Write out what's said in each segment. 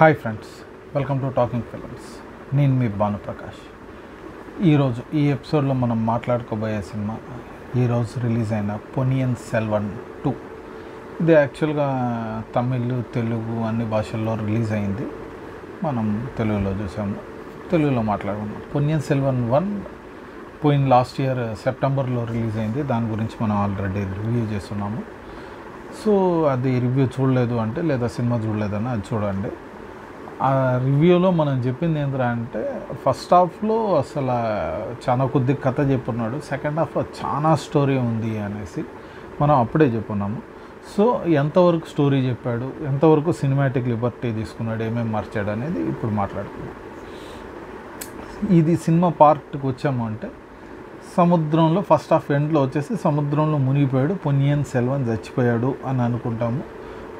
Hi friends, welcome to talking films. నేను మీ భాను ప్రకాష్. ఈరోజు ఈ ఎపిసోడ్లో మనం మాట్లాడుకోబోయే సినిమా ఈరోజు రిలీజ్ అయిన పొన్నియిన్ సెల్వన్ 2. ఇది యాక్చువల్గా తమిళ్, తెలుగు అన్ని భాషల్లో రిలీజ్ అయింది. మనం తెలుగులో చూసాము, తెలుగులో మాట్లాడుకున్నాం. పొన్నియిన్ సెల్వన్ 1 పోయిన లాస్ట్ ఇయర్ సెప్టెంబర్లో రిలీజ్ అయింది. దాని గురించి మనం ఆల్రెడీ రివ్యూ చేస్తున్నాము. సో అది రివ్యూ చూడలేదు అంటే, లేదా సినిమా చూడలేదని అది చూడండి. ఆ రివ్యూలో మనం చెప్పింది ఏంటంటే ఫస్ట్ హాఫ్లో అసలు చాలా కొద్ది కథ చెప్పున్నాడు, సెకండ్ హాఫ్లో చాలా స్టోరీ ఉంది అనేసి మనం అప్పుడే చెప్పున్నాము. సో ఎంతవరకు స్టోరీ చెప్పాడు, ఎంతవరకు సినిమాటిక్ లిబర్టీ తీసుకున్నాడు, ఏమేమి మార్చాడు అనేది ఇప్పుడు మాట్లాడుకున్నాం. ఇది సినిమా పార్ట్కి వచ్చాము అంటే, సముద్రంలో ఫస్ట్ హాఫ్ ఎండ్లో వచ్చేసి సముద్రంలో మునిగిపోయాడు పొన్నియిన్ సెల్వన్, చచ్చిపోయాడు అని అనుకుంటాము.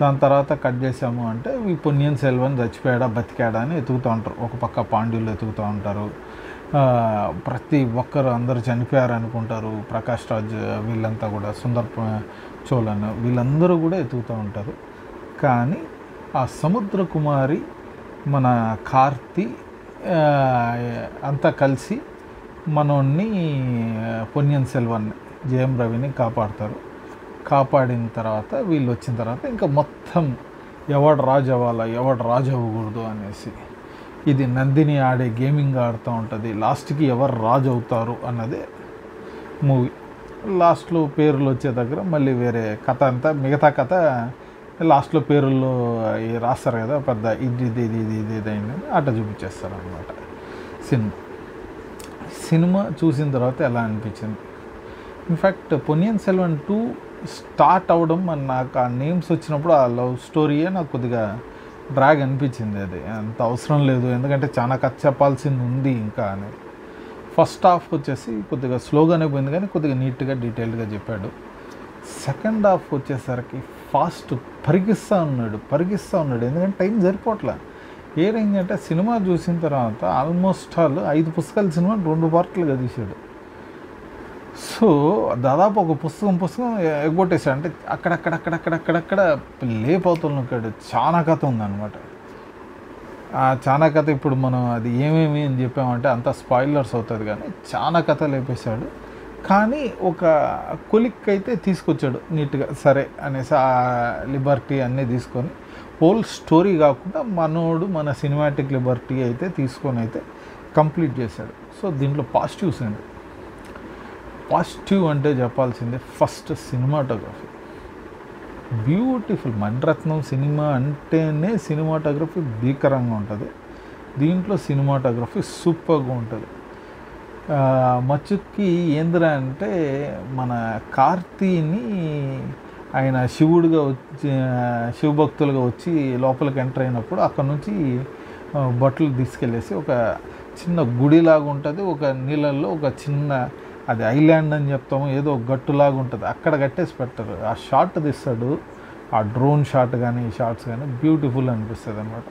దాని తర్వాత కట్ చేసాము అంటే ఈ పొన్నియిన్ సెల్వన్ చచ్చిపోయాడా బతికాడా అని ఎతుకుతూ ఉంటారు. ఒక పక్క పాండ్యులు ఎతుకుతూ ఉంటారు, ప్రతి ఒక్కరు అందరూ చనిపోయారు అనుకుంటారు. ప్రకాష్ రాజ్ వీళ్ళంతా కూడా, సుందర్ చోళన్ వీళ్ళందరూ కూడా ఎతుకుతూ ఉంటారు. కానీ ఆ సముద్ర కుమారి మన కార్తి అంతా కలిసి మనోన్ని, పొన్నియిన్ సెల్వన్ని, జయం రవిని కాపాడుతారు. కాపాడిన తర్వాత వీళ్ళు వచ్చిన తర్వాత ఇంకా మొత్తం ఎవడు రాజు అవ్వాలా, ఎవడు రాజు అవ్వకూడదు అనేసి ఇది నందిని ఆడే గేమింగ్ ఆడుతూ ఉంటుంది. లాస్ట్కి ఎవరు రాజు అవుతారు అన్నదే మూవీ. లాస్ట్లో పేర్లు వచ్చే దగ్గర మళ్ళీ వేరే కథ అంతా, మిగతా కథ లాస్ట్లో పేర్లు రాస్తారు కదా, పెద్ద ఇది ఇది ఇది ఇది ఇది అయిందని అట చూపించేస్తారు అనమాట. సినిమా చూసిన తర్వాత ఎలా అనిపించింది? ఇన్ఫ్యాక్ట్ పొన్నియిన్ సెల్వన్ 2 స్టార్ట్ అవ్వడం, మరి నాకు ఆ నేమ్స్ వచ్చినప్పుడు ఆ లవ్ స్టోరీయే నాకు కొద్దిగా డ్రాగ్ అనిపించింది. అది అంత అవసరం లేదు, ఎందుకంటే చాలా కథ చెప్పాల్సింది ఉంది ఇంకా అనేది. ఫస్ట్ హాఫ్ వచ్చేసి కొద్దిగా స్లోగానే పోయింది, కానీ కొద్దిగా నీట్గా డీటెయిల్డ్గా చెప్పాడు. సెకండ్ హాఫ్ వచ్చేసరికి ఫాస్ట్ పరిగిస్తూ ఉన్నాడు, ఎందుకంటే టైం సరిపోవట్లే. ఏమైందంటే సినిమా చూసిన తర్వాత ఆల్మోస్ట్ ఆల్ 5 పుస్తకాల సినిమా 2 పార్ట్లుగా తీశాడు. సో దాదాపు ఒక పుస్తకం ఎగ్గొట్టేశాడు. అంటే అక్కడక్కడ లేపోతున్నాడు. చాలా కథ ఉందన్నమాట. ఆ చాలా కథ ఇప్పుడు మనం అది ఏమేమి అని చెప్పామంటే అంత స్పాయిలర్స్ అవుతుంది, కానీ చాలా కథ లేపేశాడు. కానీ ఒక కొలిక్ అయితే తీసుకొచ్చాడు నీట్గా, సరే అనేసి ఆ లిబర్టీ అన్నీ తీసుకొని హోల్ స్టోరీ కాకుండా మన సినిమాటిక్ లిబర్టీ అయితే తీసుకొని అయితే కంప్లీట్ చేశాడు. సో దీంట్లో పాజిటివ్ అంటే చెప్పాల్సిందే first cinematography beautiful. Mani Ratnam cinema అంటేనే సినిమాటోగ్రఫీ భీకరంగా ఉంటుంది. దీంట్లో సినిమాటోగ్రఫీ సూపర్గా ఉంటుంది. మచ్చుక్కి ఏంద్రా అంటే మన కార్తీని ఆయన శివుడుగా వచ్చి, శివభక్తులుగా వచ్చి లోపలికి ఎంటర్ అయినప్పుడు అక్కడ నుంచి బట్టలు తీసుకెళ్ళేసి ఒక చిన్న గుడిలాగా ఉంటుంది, ఒక నీళ్ళల్లో ఒక చిన్న, అది ఐలాండ్ అని చెప్తాము, ఏదో గట్టులాగా ఉంటుంది, అక్కడ కట్టేసి పెట్టారు. ఆ షాట్ తీస్తాడు, ఆ డ్రోన్ షాట్ కానీ ఈ షాట్స్ కానీ బ్యూటిఫుల్ అనిపిస్తుంది అనమాట.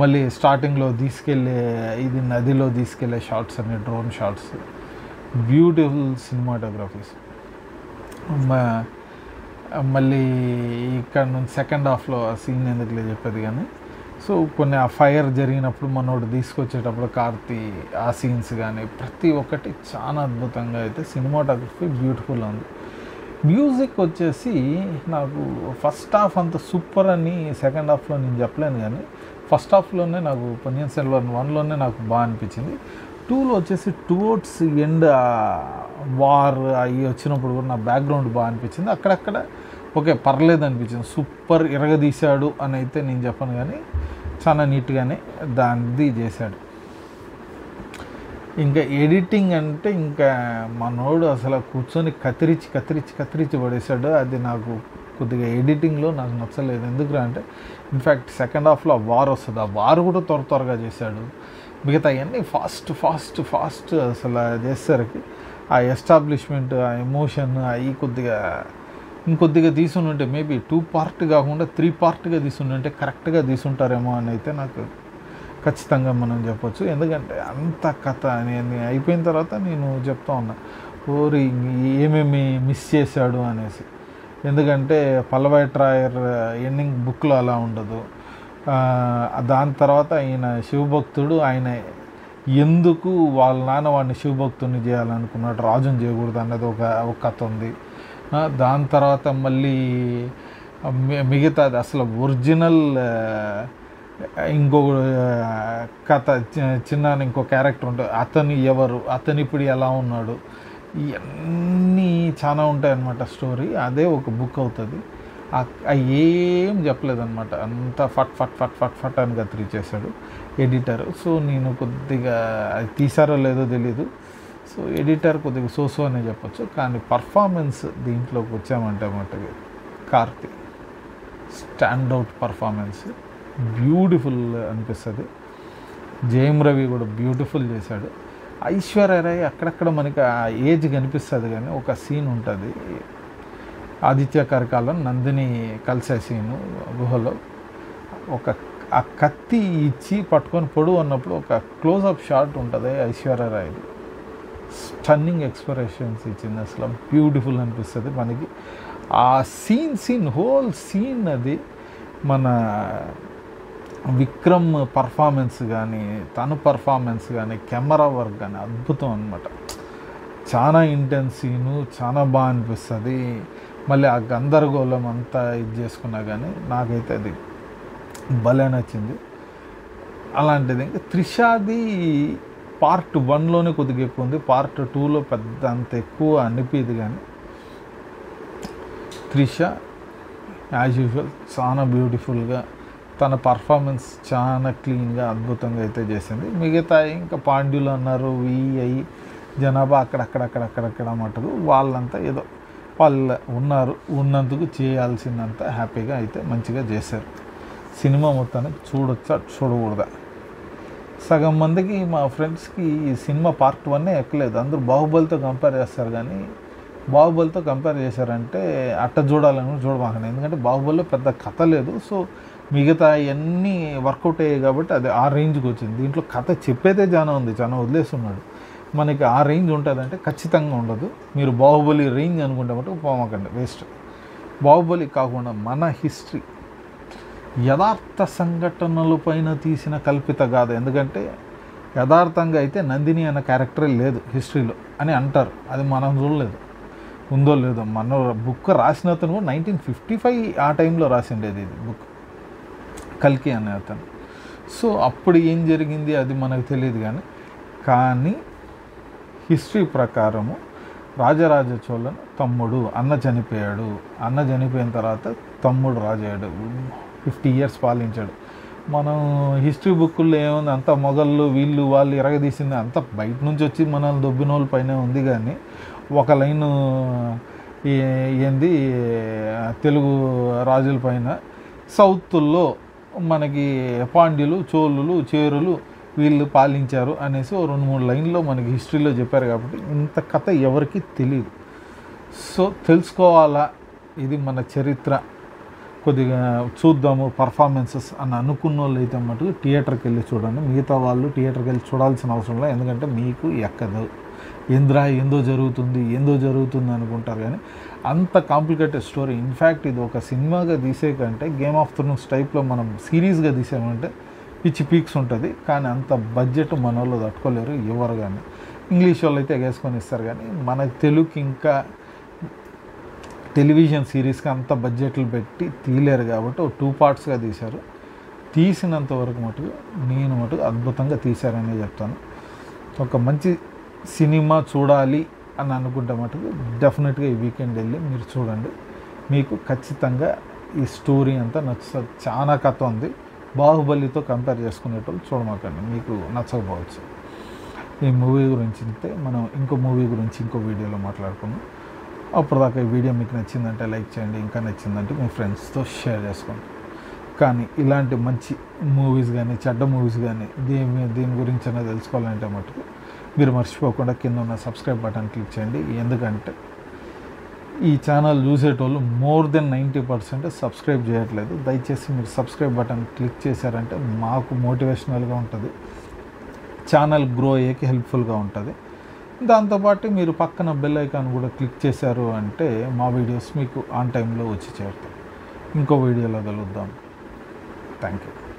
మళ్ళీ స్టార్టింగ్లో నదిలో తీసుకెళ్ళే షాట్స్ అన్ని డ్రోన్ షాట్స్, బ్యూటిఫుల్ సినిమాటోగ్రఫీస్. మళ్ళీ ఇక్కడ నుంచి సెకండ్ హాఫ్లో ఆ సీన్ ఎందుకులే చెప్పేది, కానీ సో కొన్ని ఆ ఫైర్ జరిగినప్పుడు మనోడు తీసుకొచ్చేటప్పుడు కార్తీ ఆ సీన్స్ కానీ ప్రతి ఒక్కటి చాలా అద్భుతంగా అయితే సినిమాటోగ్రఫీ బ్యూటిఫుల్ ఉంది. మ్యూజిక్ వచ్చేసి నాకు ఫస్ట్ హాఫ్ అంత సూపర్ అని సెకండ్ హాఫ్లో నేను చెప్పలేను, కానీ ఫస్ట్ హాఫ్లోనే నాకు పొన్నియిన్ సెల్వన్ 1లోనే నాకు బాగా అనిపించింది. 2లో వచ్చేసి టువర్డ్స్ ఎండ్ వార్ అవి వచ్చినప్పుడు కూడా నా బ్యాక్గ్రౌండ్ బాగా అనిపించింది. అక్కడక్కడ ఓకే పర్లేదు అనిపించింది, సూపర్ ఇరగదీశాడు అని అయితే నేను చెప్పను, కానీ చాలా నీట్గానే దాన్ని చేశాడు. ఇంకా ఎడిటింగ్ అంటే ఇంకా మనోడు అసలు కూర్చొని కత్తిరించి పడేశాడు. అది నాకు కొద్దిగా ఎడిటింగ్లో నాకు నచ్చలేదు. ఎందుకు అంటే ఇన్ఫ్యాక్ట్ సెకండ్ హాఫ్లో ఆ వార్ వస్తుంది, ఆ వార్ కూడా త్వరగా చేశాడు. మిగతా అన్నీ ఫాస్ట్ ఫాస్ట్ ఫాస్ట్ అసలు చేసేసరికి ఆ ఎస్టాబ్లిష్మెంట్ ఆ ఎమోషన్ అవి కొద్దిగా ఇంకొద్దిగా తీసుకుని ఉంటే మేబీ 2 part కాకుండా 3 partగా తీసుకుని ఉంటే కరెక్ట్గా తీసుకుంటారేమో అని అయితే నాకు ఖచ్చితంగా మనం చెప్పొచ్చు. ఎందుకంటే అంత కథ అని అయిపోయిన తర్వాత నేను చెప్తా ఉన్నా ఓరి ఏమేమి మిస్ చేశాడు అనేసి. ఎందుకంటే పల్లవాయి ట్రాయర్ ఎండింగ్ బుక్లో అలా ఉండదు. దాని తర్వాత ఆయన శివభక్తుడు, ఆయన ఎందుకు వాళ్ళ నాన్న వాడిని శివభక్తుడిని చేయాలనుకున్నాడు, రాజుని చేయకూడదు అన్నది ఒక కథ ఉంది. దాని తర్వాత మళ్ళీ మిగతాది అసలు ఒరిజినల్ ఇంకో కథ చిన్న ఇంకో క్యారెక్టర్ ఉంటుంది, అతను ఎవరు, అతను ఇప్పుడు ఎలా ఉన్నాడు, ఇవన్నీ చాలా ఉంటాయన్నమాట స్టోరీ. అదే ఒక బుక్ అవుతుంది. ఏం చెప్పలేదన్నమాట, అంతా ఫట్ ఫట్ ఫట్ ఫట్ ఫట్ అని కత్తిరించేశాడు ఎడిటర్. సో నేను కొద్దిగా అది తీసారో లేదో తెలీదు, సో ఎడిటర్ కొద్దిగా సోసో అనే చెప్పచ్చు. కానీ పర్ఫార్మెన్స్ దీంట్లోకి వచ్చామంటే మటుకు కార్తీ స్టాండ్అవుట్ పర్ఫార్మెన్స్, బ్యూటిఫుల్ అనిపిస్తుంది. జయం రవి కూడా బ్యూటిఫుల్ చేశాడు. ఐశ్వర్య రాయ్ అక్కడక్కడ మనకి ఆ ఏజ్ కనిపిస్తుంది, కానీ ఒక సీన్ ఉంటుంది ఆదిత్య కరకాలం నందిని కలిసే సీను గుహలో, ఒక ఆ కత్తి ఇచ్చి పట్టుకొని పొడువు అన్నప్పుడు ఒక క్లోజ్అప్ షాట్ ఉంటుంది ఐశ్వర్య రాయ్ది. స్టన్నింగ్ ఎక్స్ప్రెషన్స్ ఇచ్చింది, అసలు బ్యూటిఫుల్ అనిపిస్తుంది మనకి ఆ సీన్ హోల్ సీన్. అది మన విక్రమ్ పర్ఫార్మెన్స్ కానీ తను పర్ఫార్మెన్స్ కానీ కెమెరా వర్క్ కానీ అద్భుతం అనమాట. చాలా ఇంటెన్స్ సీను, చాలా బాగా అనిపిస్తుంది. మళ్ళీ ఆ గందరగోళం అంతా ఇది చేసుకున్నా కానీ నాకైతే అది భలే నచ్చింది. అలాంటిది ఇంకా త్రిషాది Part 1లోనే కొద్దిగా ఎక్కువ ఉంది, Part 2లో పెద్ద అంత ఎక్కువ అనిపించదు. కానీ త్రిష యాజ్ యూజువల్ చాలా బ్యూటిఫుల్గా తన పర్ఫార్మెన్స్ చాలా క్లీన్గా అద్భుతంగా అయితే చేసింది. మిగతా ఇంకా పాండ్యులు అన్నారు VI జనాభా అక్కడక్కడ మటుకు వాళ్ళంతా ఏదో వాళ్ళు ఉన్నందుకు చేయాల్సిందంతా హ్యాపీగా అయితే మంచిగా చేశారు. సినిమా మొత్తానికి చూడొచ్చా చూడకూడదా, సగం మందికి మా ఫ్రెండ్స్కి ఈ సినిమా Part 1 ఎక్కలేదు. అందరూ బాహుబలితో కంపేర్ చేస్తారు, కానీ బాహుబలితో కంపేర్ చేశారంటే అట్ట చూడాలని చూడమాకండి. ఎందుకంటే బాహుబలిలో పెద్ద కథ లేదు, సో మిగతా అన్నీ వర్కౌట్ అయ్యాయి కాబట్టి అది ఆ రేంజ్కి వచ్చింది. దీంట్లో కథ చెప్పేదే చాలా ఉంది, చాలా వదిలేస్తున్నాడు. మనకి ఆ రేంజ్ ఉంటుందంటే ఖచ్చితంగా ఉండదు. మీరు బాహుబలి రేంజ్ అనుకుంటే మటుకు పోమాకండి, వేస్ట్. బాహుబలి కాకుండా మన హిస్టరీ యథార్థ సంఘటనల పైన తీసిన కల్పిత గాథ. ఎందుకంటే యథార్థంగా అయితే నందిని అన్న క్యారెక్టరే లేదు హిస్టరీలో అని అంటారు, అది మనం చూడలేదు, ఉందో లేదో. మన బుక్ రాసిన అతను కూడా 1955 ఆ టైంలో రాసిండేది ఇది బుక్, కల్కి అనే అతను. సో అప్పుడు ఏం జరిగింది అది మనకు తెలియదు, కానీ హిస్టరీ ప్రకారము రాజరాజ చోళన్ తమ్ముడు అన్న చనిపోయాడు, అన్న చనిపోయిన తర్వాత తమ్ముడు రాజయ్యాడు, 50 years పాలించాడు. మనం హిస్టరీ బుక్కుల్లో ఏముంది, అంత మొఘళ్ళు వీళ్ళు వాళ్ళు ఇరగదీసింది అంత బయట నుంచి వచ్చి మనల్ని దొబ్బినోళ్ళ పైనే ఉంది. కానీ ఒక లైను ఏంది తెలుగు రాజుల పైన, సౌత్లో మనకి పాండ్యులు చోళులు చేరులు వీళ్ళు పాలించారు అనేసి 2-3 lines మనకి హిస్టరీలో చెప్పారు. కాబట్టి ఇంత కథ ఎవరికి తెలియదు, సో తెలుసుకోవాలా ఇది మన చరిత్ర కొద్దిగా చూద్దాము పర్ఫార్మెన్సెస్ అని అనుకున్న వాళ్ళు అయితే మటుకు థియేటర్కి వెళ్ళి చూడండి. మిగతా వాళ్ళు థియేటర్కి వెళ్ళి చూడాల్సిన అవసరం లేదు, ఎందుకంటే మీకు ఎక్కదు. ఏందో జరుగుతుంది అనుకుంటారు, కానీ అంత కాంప్లికేటెడ్ స్టోరీ. ఇన్ఫ్యాక్ట్ ఇది ఒక సినిమాగా తీసే కంటే గేమ్ ఆఫ్ థ్రోన్స్ టైప్లో మనం సిరీస్గా తీసామంటే పిచ్చి పీక్స్ ఉంటుంది, కానీ అంత బడ్జెట్ మన వాళ్ళు తట్టుకోలేరు ఎవరు. కానీ ఇంగ్లీష్ వాళ్ళు అయితే ఎగేసుకొని ఇస్తారు, కానీ మన తెలుగుకి ఇంకా టెలివిజన్ సిరీస్కి అంత బడ్జెట్లు పెట్టి తీయలేరు. కాబట్టి 2 partsగా తీశారు. తీసినంత వరకు మటుకు నేను మటుకు అద్భుతంగా తీశారనే చెప్తాను. ఒక మంచి సినిమా చూడాలి అని అనుకుంటే మటుకు డెఫినెట్గా ఈ వీకెండ్ వెళ్ళి మీరు చూడండి, మీకు ఖచ్చితంగా ఈ స్టోరీ అంతా నచ్చుతుంది. చాలా కథ ఉంది, బాహుబలితో కంపేర్ చేసుకునేటప్పుడు చూడమాకండి, మీకు నచ్చకపోవచ్చు. ఈ మూవీ గురించి అంటే మనం ఇంకో మూవీ గురించి ఇంకో వీడియోలో మాట్లాడుకున్నాం. అప్పుడు దాకా ఈ వీడియో మీకు నచ్చిందంటే లైక్ చేయండి, ఇంకా నచ్చిందంటే మీ ఫ్రెండ్స్తో షేర్ చేసుకోండి. కానీ ఇలాంటి మంచి మూవీస్ కానీ చెడ్డ మూవీస్ కానీ దీని గురించి అన్న తెలుసుకోవాలంటే మటుకు మీరు మర్చిపోకుండా కింద ఉన్న సబ్స్క్రైబ్ బటన్ క్లిక్ చేయండి. ఎందుకంటే ఈ ఛానల్ చూసేటోళ్ళు మోర్ దెన్ 90% సబ్స్క్రైబ్ చేయట్లేదు. దయచేసి మీరు సబ్స్క్రైబ్ బటన్ క్లిక్ చేశారంటే మాకు మోటివేషనల్గా ఉంటుంది, ఛానల్ గ్రో అయ్యేకి హెల్ప్ఫుల్గా ఉంటుంది. దాంతోపాటు మీరు పక్కన బెల్ ఐకాన్ కూడా క్లిక్ చేశారు అంటే మా వీడియోస్ మీకు ఆన్ టైంలో వచ్చి చేరుతాయి. ఇంకో వీడియోలో కలుద్దాం. Thank you.